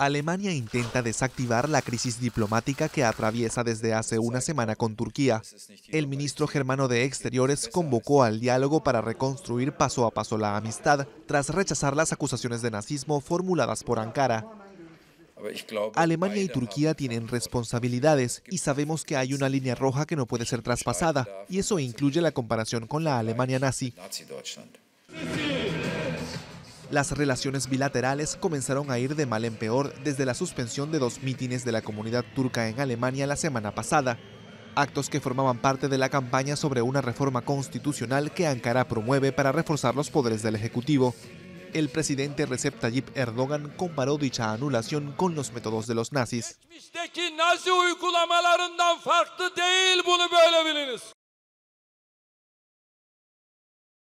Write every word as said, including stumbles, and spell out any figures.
Alemania intenta desactivar la crisis diplomática que atraviesa desde hace una semana con Turquía. El ministro germano de Exteriores convocó al diálogo para reconstruir paso a paso la amistad, tras rechazar las acusaciones de nazismo formuladas por Ankara. Alemania y Turquía tienen responsabilidades y sabemos que hay una línea roja que no puede ser traspasada, y eso incluye la comparación con la Alemania nazi. Las relaciones bilaterales comenzaron a ir de mal en peor desde la suspensión de dos mítines de la comunidad turca en Alemania la semana pasada, actos que formaban parte de la campaña sobre una reforma constitucional que Ankara promueve para reforzar los poderes del Ejecutivo. El presidente Recep Tayyip Erdogan comparó dicha anulación con los métodos de los nazis.